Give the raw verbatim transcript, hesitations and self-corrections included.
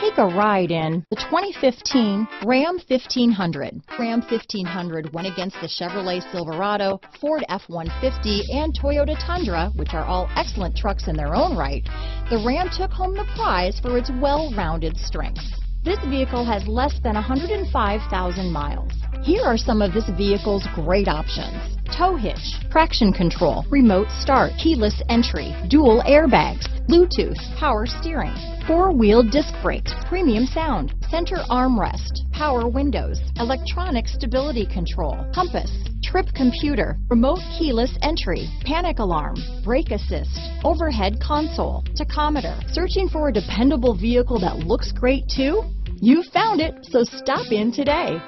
Take a ride in the twenty fifteen Ram fifteen hundred. Ram fifteen hundred went against the Chevrolet Silverado, Ford F one fifty, and Toyota Tundra, which are all excellent trucks in their own right. The Ram took home the prize for its well-rounded strengths. This vehicle has less than one hundred five thousand miles. Here are some of this vehicle's great options: tow hitch, traction control, remote start, keyless entry, dual airbags, Bluetooth, power steering, four-wheel disc brakes, premium sound, center armrest, power windows, electronic stability control, compass, trip computer, remote keyless entry, panic alarm, brake assist, overhead console, tachometer. Searching for a dependable vehicle that looks great too? You found it, so stop in today.